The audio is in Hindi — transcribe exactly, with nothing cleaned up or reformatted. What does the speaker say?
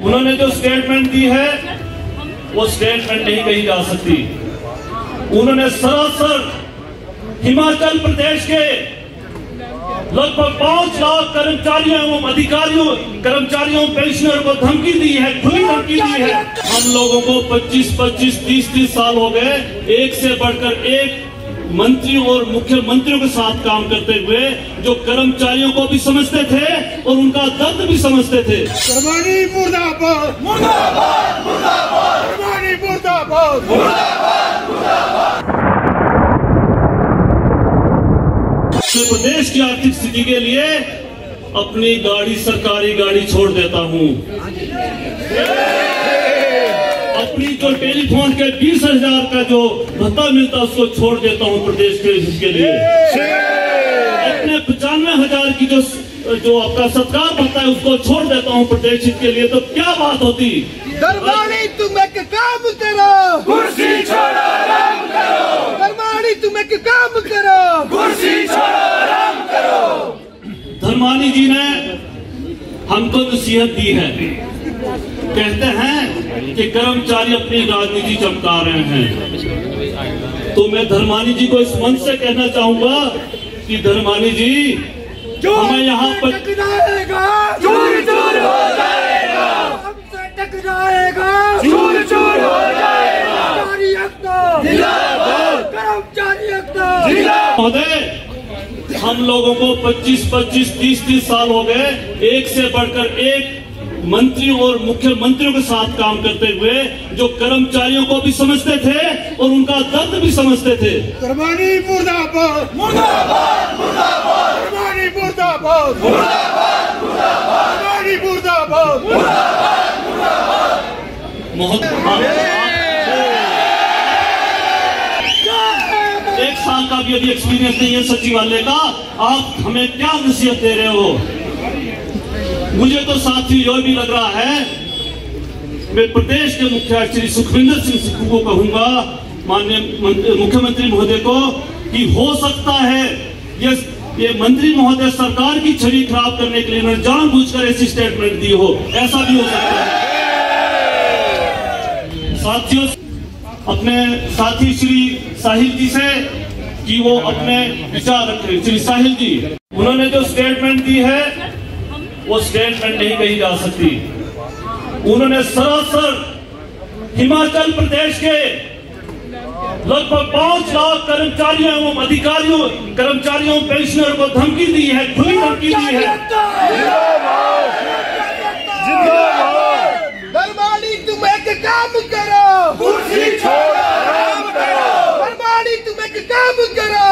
उन्होंने जो स्टेटमेंट दी है वो स्टेटमेंट नहीं कही जा सकती। उन्होंने सरासर हिमाचल प्रदेश के लगभग पांच लाख कर्मचारियों एवं अधिकारियों कर्मचारियों पेंशनर को धमकी दी है, खुली धमकी दी है। हम लोगों को पच्चीस पच्चीस तीस तीस साल हो गए एक से बढ़कर एक मंत्रियों और मुख्यमंत्रियों के साथ काम करते हुए, जो कर्मचारियों को भी समझते थे और उनका दर्द भी समझते थे। मुर्दाबाद मुर्दाबाद मुर्दाबाद मुर्दाबाद मुर्दाबाद। प्रदेश की आर्थिक स्थिति के लिए अपनी गाड़ी सरकारी गाड़ी छोड़ देता हूँ। अपनी जो टेलीफोन के बीस हजार का जो भत्ता मिलता उसको छोड़ देता हूँ प्रदेश के इसके लिए। अपने पचानवे हजार की जो जो आपका सरकार भत्ता है उसको छोड़ देता हूँ प्रदेश हित के लिए, तो क्या बात होती। दरबारी तुम एक काम करो, कुर्सी छोड़ो आराम करो। दरबारी तुम एक काम करो, कुर्सी छोड़ो आराम करो। धर्मानी जी ने हमको नसीहत दी है, कहते हैं कि कर्मचारी अपनी राजनीति चमका रहे हैं, तो मैं धर्मानी जी को इस मंच से कहना चाहूंगा कि धर्मानी जी हमें यहाँ पर चूर चूर हो जाएगा, हमसे टकराएगा, चूर चूर हो जाएगा। कर्मचारी हम लोगों को पच्चीस पच्चीस तीस तीस साल हो गए एक से बढ़कर एक मंत्रियों और मुख्यमंत्रियों के साथ काम करते हुए, जो कर्मचारियों को भी समझते थे और उनका दर्द भी समझते थे। कर्मचारी मुर्दाबाद मुर्दाबाद मुर्दाबाद। कर्मचारी मुर्दाबाद मुर्दाबाद मुर्दाबाद। कर्मचारी मुर्दाबाद मुर्दाबाद मुर्दाबाद। बहुत एक साल का भी अभी एक्सपीरियंस नहीं है सचिवालय का, आप हमें क्या नसीहत दे रहे हो। मुझे तो साथियों यह भी लग रहा है, मैं प्रदेश के मुख्यमंत्री श्री सुखविंदर सिंह सुक्खू को कहूंगा, माननीय मुख्यमंत्री महोदय को, कि हो सकता है ये ये मंत्री महोदय सरकार की छवि खराब करने के लिए उन्होंने जानबूझकर ऐसी स्टेटमेंट दी हो, ऐसा भी हो सकता है। साथियों, अपने साथी श्री साहिल जी से कि वो अपने विचार रखें। श्री साहिल जी, उन्होंने जो स्टेटमेंट दी है वो स्टेटमेंट नहीं कही जा सकती। उन्होंने सरासर हिमाचल प्रदेश के लगभग पांच लाख कर्मचारियों एवं अधिकारियों कर्मचारियों पेंशनर को धमकी दी है, खुली धमकी दी है। दरबारी तुम एक काम करो, कुर्सी छोड़ो आराम करो। दरबारी तुम एक काम करो,